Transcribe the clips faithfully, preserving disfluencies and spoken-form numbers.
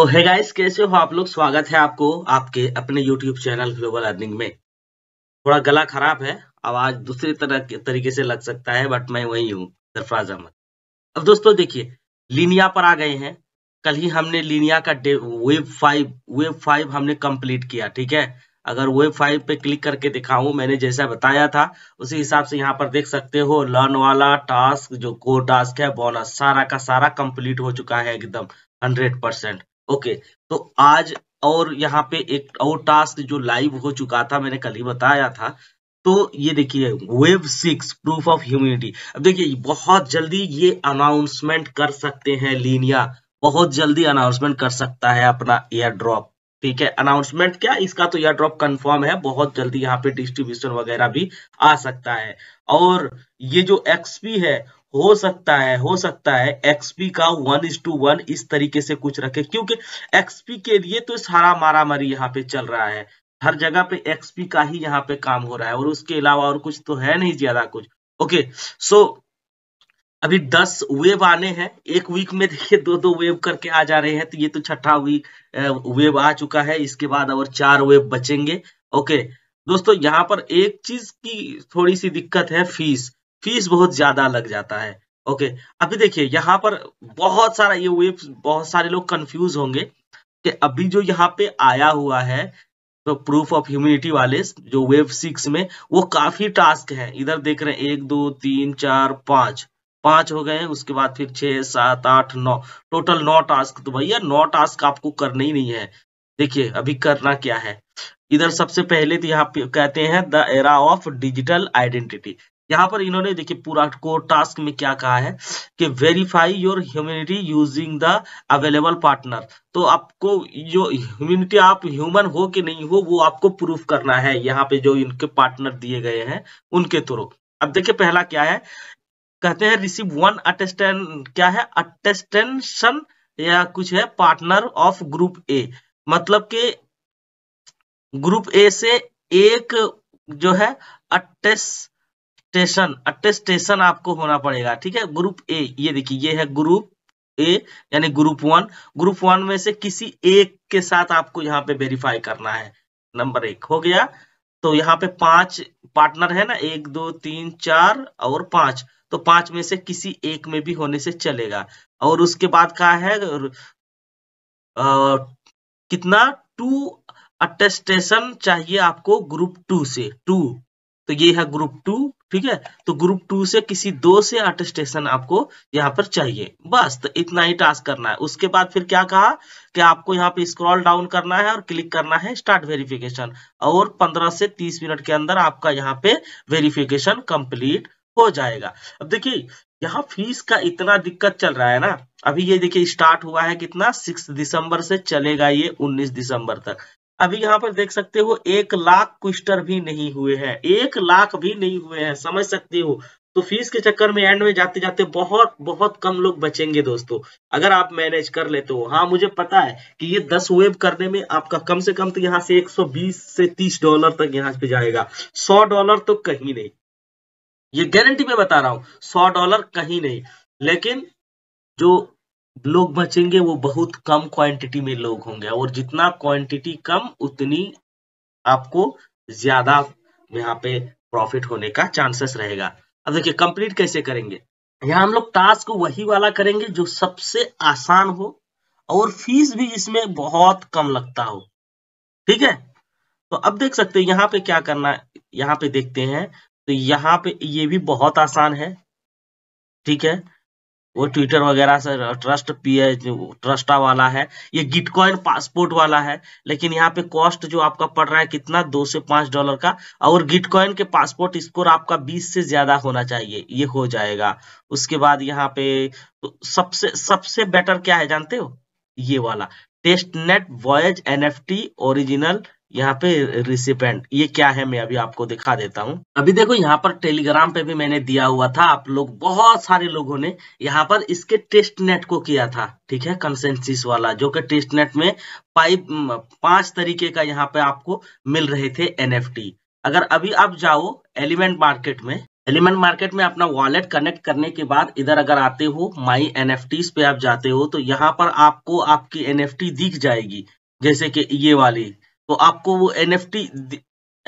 तो hey guys, कैसे हो आप लोग। स्वागत है आपको आपके अपने यूट्यूब चैनल ग्लोबल अर्निंग में। थोड़ा गला खराब है, आवाज दूसरी तरह तरीके से लग सकता है, बट मैं वही हूँ, सरफराज अहमद। अब दोस्तों देखिए, लीनिया पर आ गए हैं। कल ही हमने लीनिया का वेब फाइव वेब फाइव हमने कंप्लीट किया, ठीक है। अगर वेब फाइव पे क्लिक करके दिखाऊं, मैंने जैसा बताया था उसी हिसाब से यहाँ पर देख सकते हो, लर्न वाला टास्क जो को टास्क है बोनस सारा का सारा कंप्लीट हो चुका है, एकदम हंड्रेड परसेंट। ओके, तो आज और यहाँ पे एक और टास्क जो लाइव हो चुका था, मैंने कल ही बताया था। तो ये देखिए web six proof of humanity. अब देखिए बहुत जल्दी ये अनाउंसमेंट कर सकते हैं, लीनिया बहुत जल्दी अनाउंसमेंट कर सकता है अपना एयर ड्रॉप, ठीक है। अनाउंसमेंट क्या, इसका तो एयर ड्रॉप कंफर्म है, बहुत जल्दी यहाँ पे डिस्ट्रीब्यूशन वगैरह भी आ सकता है। और ये जो एक्सपी है, हो सकता है हो सकता है एक्सपी का वन इज टू वन इस तरीके से कुछ रखे, क्योंकि एक्सपी के लिए तो सारा मारामारी यहाँ पे चल रहा है, हर जगह पे एक्सपी का ही यहाँ पे काम हो रहा है, और उसके अलावा और कुछ तो है नहीं ज्यादा कुछ। ओके, सो अभी दस वेव आने हैं एक वीक में, देखिए दो दो वेव करके आ जा रहे हैं। तो ये तो छठा वीक वेव आ चुका है, इसके बाद और चार वेव बचेंगे। ओके दोस्तों, यहाँ पर एक चीज की थोड़ी सी दिक्कत है, फीस फीस बहुत ज्यादा लग जाता है। ओके, अभी देखिए यहाँ पर बहुत सारा ये वेव, बहुत सारे लोग कंफ्यूज होंगे कि अभी जो यहाँ पे आया हुआ है तो प्रूफ ऑफ ह्यूमिनिटी वाले जो वेव सिक्स में, वो काफी टास्क है। इधर देख रहे हैं एक दो तीन चार पांच पांच हो गए, उसके बाद फिर छह सात आठ नौ, टोटल नौ टास्क। तो भैया नौ टास्क आपको करने ही नहीं है। देखिए अभी करना क्या है, इधर सबसे पहले तो यहाँ पे कहते हैं the era of digital identity. यहाँ पर इन्होंने देखिए पूरा कोर टास्क में क्या कहा है कि verify your humanity using the available partner. तो आपको जो ह्यूमैनिटी, आप ह्यूमन हो कि नहीं हो, वो आपको प्रूफ करना है यहाँ पे जो इनके पार्टनर दिए गए हैं उनके थ्रू। अब देखिए पहला क्या है, कहते हैं रिसीव वन अटेस्टेंट, क्या है अटेस्टेंशन या कुछ है, पार्टनर ऑफ ग्रुप ए, मतलब के ग्रुप ए से एक जो है अटेस्टेशन अटेस्टेशन आपको होना पड़ेगा, ठीक है। ग्रुप ए, ये देखिए ये है ग्रुप ए यानी ग्रुप वन। ग्रुप वन में से किसी एक के साथ आपको यहाँ पे वेरीफाई करना है, नंबर एक हो गया। तो यहाँ पे पांच पार्टनर है ना, एक दो तीन चार और पांच, तो पांच में से किसी एक में भी होने से चलेगा। और उसके बाद क्या है, आ, कितना टू अटेस्टेशन चाहिए आपको ग्रुप टू से, टू, तो ये है ग्रुप टू, ठीक है। तो ग्रुप टू से किसी दो से अटेस्टेशन आपको यहाँ पर चाहिए, बस। तो इतना ही टास्क करना है। उसके बाद फिर क्या कहा कि आपको यहाँ पे स्क्रॉल डाउन करना है और क्लिक करना है स्टार्ट वेरिफिकेशन, और पंद्रह से तीस मिनट के अंदर आपका यहाँ पे वेरिफिकेशन कंप्लीट हो जाएगा। अब देखिए यहाँ फीस का इतना दिक्कत चल रहा है ना, अभी ये देखिए स्टार्ट हुआ है कितना, सिक्स दिसंबर से चलेगा ये उन्नीस दिसंबर तक। अभी यहाँ पर देख सकते हो एक लाख क्विस्टर भी नहीं हुए हैं, एक लाख भी नहीं हुए हैं, समझ सकते हो। तो फीस के चक्कर में एंड में जाते जाते बहुत बहुत कम लोग बचेंगे दोस्तों, अगर आप मैनेज कर लेते हो। हाँ, मुझे पता है कि ये दस वेब करने में आपका कम से कम तो यहाँ से एक सौ बीस से तीस डॉलर तक यहाँ पे जाएगा, सौ डॉलर तो कहीं नहीं, ये गारंटी में बता रहा हूँ, सौ डॉलर कहीं नहीं। लेकिन जो लोग बचेंगे वो बहुत कम क्वांटिटी में लोग होंगे, और जितना क्वांटिटी कम उतनी आपको ज्यादा यहाँ पे प्रॉफिट होने का चांसेस रहेगा। अब देखिए कंप्लीट कैसे करेंगे, यहाँ हम लोग टास्क वही वाला करेंगे जो सबसे आसान हो और फीस भी इसमें बहुत कम लगता हो, ठीक है। तो अब देख सकते हैं यहाँ पे क्या करना है, यहाँ पे देखते हैं। तो यहाँ पे ये भी बहुत आसान है, ठीक है, वो ट्विटर वगैरह से ट्रस्ट पीए ट्रस्टा वाला है, ये गिटकॉइन पासपोर्ट वाला है। लेकिन यहाँ पे कॉस्ट जो आपका पड़ रहा है कितना, दो से पांच डॉलर का, और गिटकॉइन के पासपोर्ट स्कोर आपका बीस से ज्यादा होना चाहिए, ये हो जाएगा। उसके बाद यहाँ पे तो सबसे सबसे बेटर क्या है जानते हो, ये वाला test net voyage N F T original, यहाँ पे रिसिपेंट, ये क्या है मैं अभी आपको दिखा देता हूँ। अभी देखो यहाँ पर टेलीग्राम पे भी मैंने दिया हुआ था, आप लोग बहुत सारे लोगों ने यहाँ पर इसके टेस्ट नेट को किया था, ठीक है, कंसेंसिस वाला, जो कि टेस्ट नेट में पाइप पांच तरीके का यहाँ पे आपको मिल रहे थे एनएफटी। अगर अभी आप जाओ एलिमेंट मार्केट में, एलिमेंट मार्केट में अपना वॉलेट कनेक्ट करने के बाद इधर अगर आते हो माई एनएफटीज पे आप जाते हो तो यहाँ पर आपको आपकी एनएफटी दिख जाएगी, जैसे कि ये वाली। तो आपको वो एनएफटी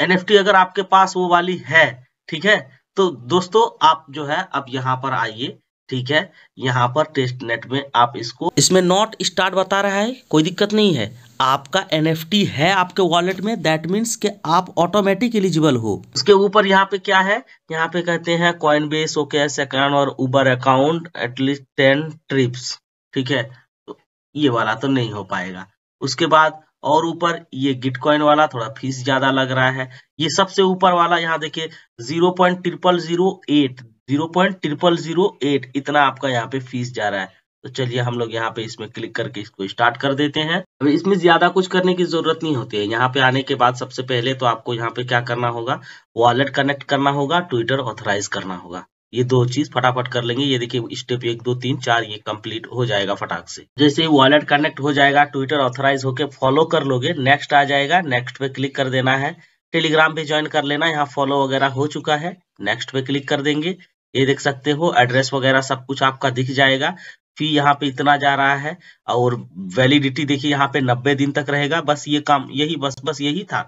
एनएफटी अगर आपके पास वो वाली है, ठीक है, तो दोस्तों आप जो है अब यहाँ पर आइए, ठीक है, यहाँ पर टेस्ट नेट में आप इसको, इसमें नॉट स्टार्ट बता रहा है, कोई दिक्कत नहीं है। आपका एनएफटी है आपके वॉलेट में, दैट मीन्स कि आप ऑटोमेटिक एलिजिबल हो। उसके ऊपर यहाँ पे क्या है, यहाँ पे कहते हैं कॉइन बेस, ओके सेकंड और Uber account at least ten trips, ठीक है, तो ये वाला तो नहीं हो पाएगा। उसके बाद और ऊपर ये गिट कॉइन वाला थोड़ा फीस ज्यादा लग रहा है। ये सबसे ऊपर वाला यहाँ देखिये zero point triple zero eight zero point triple zero eight इतना आपका यहाँ पे फीस जा रहा है। तो चलिए हम लोग यहाँ पे इसमें क्लिक करके इसको स्टार्ट कर देते हैं। अब इसमें ज्यादा कुछ करने की जरूरत नहीं होती है। यहाँ पे आने के बाद सबसे पहले तो आपको यहाँ पे क्या करना होगा, वॉलेट कनेक्ट करना होगा, ट्विटर ऑथराइज करना होगा, ये दो चीज फटाफट कर लेंगे। ये देखिए स्टेप एक दो तीन चार ये कंप्लीट हो जाएगा फटाक से। जैसे ही वॉलेट कनेक्ट हो जाएगा, ट्विटर ऑथराइज होके फॉलो कर लोगे, नेक्स्ट आ जाएगा, नेक्स्ट पे क्लिक कर देना है। टेलीग्राम पे ज्वाइन कर लेना, यहाँ फॉलो वगैरह हो चुका है, नेक्स्ट पे क्लिक कर देंगे। ये देख सकते हो एड्रेस वगैरह सब कुछ आपका दिख जाएगा। फी यहाँ पे इतना जा रहा है और वैलिडिटी देखिए यहाँ पे नब्बे दिन तक रहेगा। बस ये काम यही बस बस यही था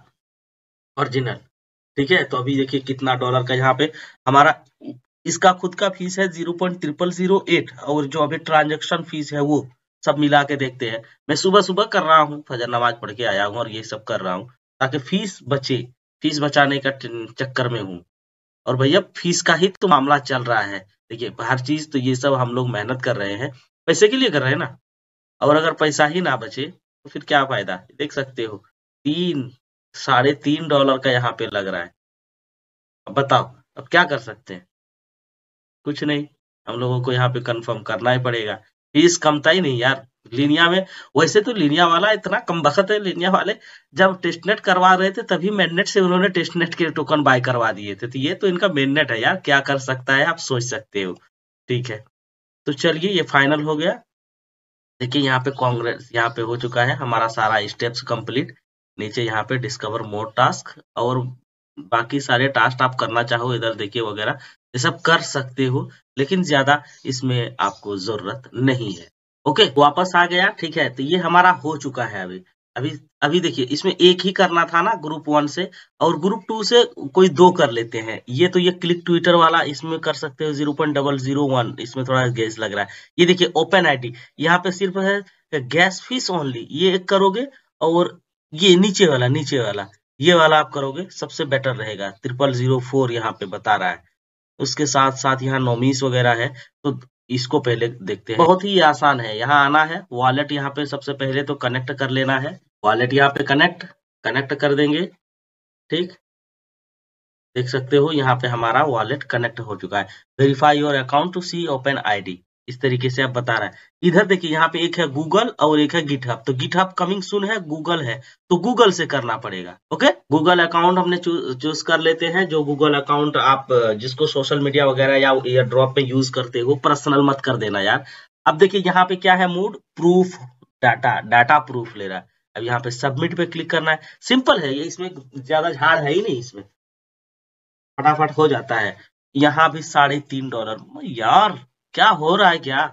ओरिजिनल, ठीक है। तो अभी देखिए कितना डॉलर का यहाँ पे हमारा इसका खुद का फीस है zero point triple zero eight और जो अभी ट्रांजेक्शन फीस है वो सब मिला के देखते हैं। मैं सुबह सुबह कर रहा हूँ, फजर नमाज पढ़ के आया हूँ और ये सब कर रहा हूँ ताकि फीस बचे, फीस बचाने का चक्कर में हूँ। और भैया फीस का ही तो मामला चल रहा है, देखिए हर चीज, तो ये सब हम लोग मेहनत कर रहे हैं, पैसे के लिए कर रहे हैं ना। और अगर पैसा ही ना बचे तो फिर क्या फायदा। देख सकते हो तीन साढ़े तीन डॉलर का यहाँ पे लग रहा है। अब बताओ अब क्या कर सकते हैं, कुछ नहीं, हम लोगों को यहाँ पे कंफर्म करना ही पड़ेगा। फीस कमता ही नहीं यार लीनिया में। वैसे तो लीनिया वाला इतना कम बखत है, लीनिया वाले जब टेस्टनेट करवा रहे थे तभी मेननेट से उन्होंने टेस्टनेट के टोकन बाय करवा दिए थे, तो ये तो इनका मेननेट है यार, क्या कर सकता है, आप सोच सकते हो, ठीक है। तो चलिए ये फाइनल हो गया, देखिए यहाँ पे कांग्रेस यहाँ पे हो चुका है हमारा सारा स्टेप्स कंप्लीट। नीचे यहाँ पे डिस्कवर मोर टास्क और बाकी सारे टास्क आप करना चाहो इधर देखिए वगैरह ये सब कर सकते हो, लेकिन ज्यादा इसमें आपको जरूरत नहीं है। ओके okay, वापस आ गया, ठीक है। तो ये हमारा हो चुका है। अभी अभी अभी देखिए इसमें एक ही करना था ना, ग्रुप वन से और ग्रुप टू से कोई दो कर लेते हैं। ये तो ये क्लिक ट्विटर वाला इसमें कर सकते हो zero point double zero one, इसमें थोड़ा गैस लग रहा है। ये देखिए ओपन आईडी यहाँ पे सिर्फ है गैस फीस ओनली, ये एक करोगे और ये नीचे वाला नीचे वाला ये वाला आप करोगे सबसे बेटर रहेगा। ट्रिपल जीरो फोर यहाँ पे बता रहा है, उसके साथ साथ यहाँ नोमिस वगैरह है, तो इसको पहले देखते हैं। बहुत ही आसान है, यहाँ आना है, वॉलेट यहाँ पे सबसे पहले तो कनेक्ट कर लेना है। वॉलेट यहाँ पे कनेक्ट कनेक्ट कर देंगे, ठीक, देख सकते हो यहाँ पे हमारा वॉलेट कनेक्ट हो चुका है। Verify your account to see open ID, इस तरीके से आप बता रहे हैं। इधर देखिए यहाँ पे एक है गूगल और एक है गिटहब, तो गिटहब कमिंग सून है, गूगल है तो गूगल से करना पड़ेगा। ओके गूगल अकाउंट हमने चूज कर लेते हैं, जो गूगल अकाउंट आप जिसको सोशल मीडिया वगैरह या एयर ड्रॉप में यूज करते हो, पर्सनल मत कर देना यार। अब देखिए यहाँ पे क्या है, mood proof data, data proof ले रहा है। अब यहाँ पे सबमिट पे क्लिक करना है, सिंपल है ये, इसमें ज्यादा झाड़ है ही नहीं, इसमें फटाफट हो जाता है। यहाँ भी साढ़े तीन डॉलर यार, क्या हो रहा है, क्या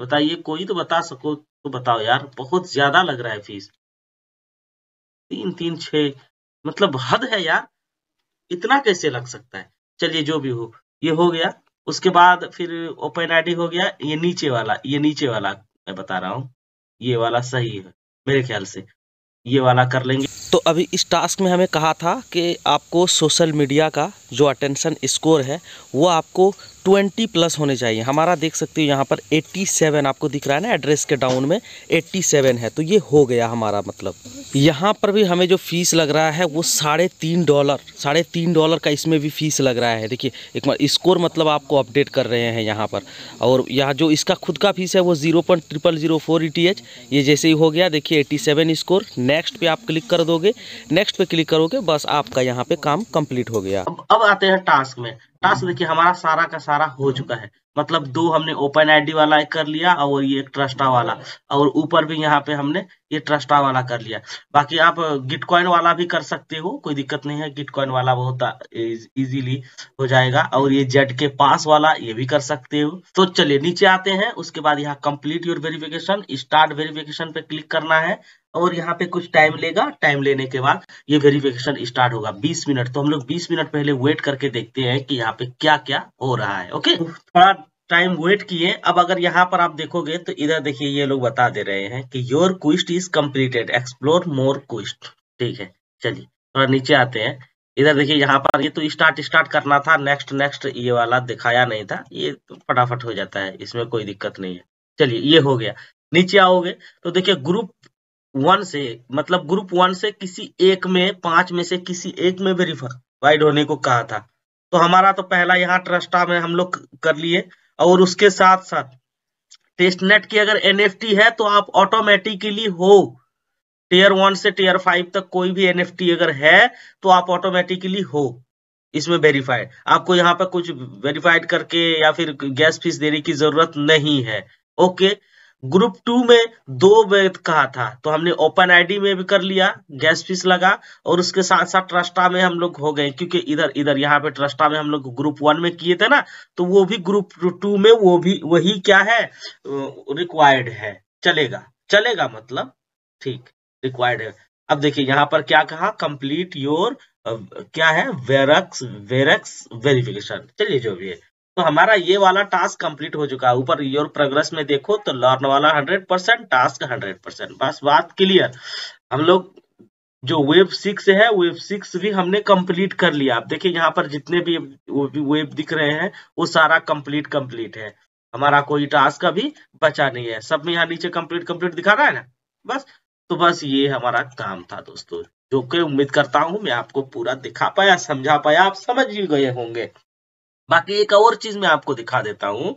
बताइए, कोई तो बता सको तो बताओ यार, बहुत ज्यादा लग रहा है फीस, तीन तीन छः, मतलब हद है यार, इतना कैसे लग सकता है। चलिए जो भी हो ये हो गया, उसके बाद फिर ओपन आईडी हो गया। ये नीचे वाला ये नीचे वाला मैं बता रहा हूँ, ये वाला सही है मेरे ख्याल से, ये वाला कर लेंगे। तो अभी इस टास्क में हमें कहा था कि आपको सोशल मीडिया का जो अटेंशन स्कोर है वो आपको ट्वेंटी प्लस होने चाहिए। हमारा देख सकते हो यहाँ पर सत्तासी आपको दिख रहा है ना, एड्रेस के डाउन में सत्तासी है, तो ये हो गया हमारा। मतलब यहाँ पर भी हमें जो फीस लग रहा है वो साढ़े तीन डॉलर साढ़े तीन डॉलर का इसमें भी फीस लग रहा है। देखिए एक बार स्कोर मतलब आपको अपडेट कर रहे हैं यहाँ पर, और यहाँ जो इसका खुद का फीस है वो zero point triple zero four E T H, ये जैसे ही हो गया देखिए सत्तासी स्कोर, नेक्स्ट पे आप क्लिक कर दोगे, नेक्स्ट पे क्लिक करोगे, बस आपका यहाँ पे काम कंप्लीट हो गया। अब अब आते हैं टास्क में। टास्क देखिए हमारा सारा का सारा हो चुका है। मतलब दो हमने ओपन आईडी वाला कर लिया और ये ट्रस्टा वाला, और ऊपर भी यहाँ पे हमने ये ट्रस्टा वाला कर लिया। बाकी आप गिटकॉइन वाला भी कर सकते हो, कोई दिक्कत नहीं है, गिटकॉइन वाला बहुत इजीली हो जाएगा। और ये जेड के पास वाला ये भी कर सकते हो। तो चलिए नीचे आते हैं, उसके बाद यहाँ complete your verification, start verification पे क्लिक करना है और यहाँ पे कुछ टाइम लेगा। टाइम लेने के बाद ये वेरिफिकेशन स्टार्ट होगा बीस मिनट। तो हम लोग बीस मिनट पहले वेट करके देखते हैं कि यहाँ पे क्या क्या हो रहा है। ओके, थोड़ा टाइम वेट किए। अब अगर यहाँ पर आप देखोगे तो इधर देखिए ये लोग बता दे रहे हैं कि your quest is completed, explore more quest. ठीक है, चलिए थोड़ा नीचे आते हैं। इधर देखिए यहाँ पर ये तो स्टार्ट स्टार्ट करना था, नेक्स्ट नेक्स्ट ये वाला दिखाया नहीं था, ये तो फटाफट हो जाता है, इसमें कोई दिक्कत नहीं है। चलिए ये हो गया। नीचे आओगे तो देखिये ग्रुप वन से, मतलब ग्रुप वन से किसी एक में, पांच में से किसी एक में वेरीफाइड होने को कहा था। तो हमारा तो पहला यहाँ ट्रस्टा में हम लोग कर लिए, और उसके साथ साथ टेस्टनेट की अगर एनएफटी है तो आप ऑटोमेटिकली हो, टियर वन से टियर फाइव तक कोई भी एनएफटी अगर है तो आप ऑटोमेटिकली हो इसमें वेरीफाइड। आपको यहाँ पर कुछ वेरीफाइड करके या फिर गैस फीस देने की जरूरत नहीं है। ओके, ग्रुप टू में दो वेद कहा था तो हमने ओपन आईडी में भी कर लिया, गैस फीस लगा, और उसके साथ साथ ट्रस्टा में हम लोग हो गए, क्योंकि इधर इधर यहाँ पे ट्रस्टा में हम लोग ग्रुप वन में किए थे ना, तो वो भी ग्रुप टू में वो भी वही क्या है रिक्वायर्ड है, चलेगा चलेगा मतलब ठीक रिक्वायर्ड है। अब देखिए यहाँ पर क्या कहा, कंप्लीट योर क्या है वेरक्स वेरक्स वेरिफिकेशन। चलिए जो भी है, तो हमारा ये वाला टास्क कंप्लीट हो चुका है। ऊपर योर प्रोग्रेस में देखो तो लर्न वाला hundred percent, task hundred percent. बस बात क्लियर, हम लोग जो वेब सिक्स है वेब सिक्स भी हमने कंप्लीट कर लिया। आप देखिए यहाँ पर जितने भी वेब दिख रहे हैं वो सारा कंप्लीट कंप्लीट है, हमारा कोई टास्क का भी बचा नहीं है, सब में यहाँ नीचे कंप्लीट कंप्लीट दिखा रहा है ना। बस तो बस ये हमारा काम था दोस्तों, जो कि उम्मीद करता हूँ मैं आपको पूरा दिखा पाया, समझा पाया, आप समझ भी गए होंगे। बाकी एक और चीज मैं आपको दिखा देता हूँ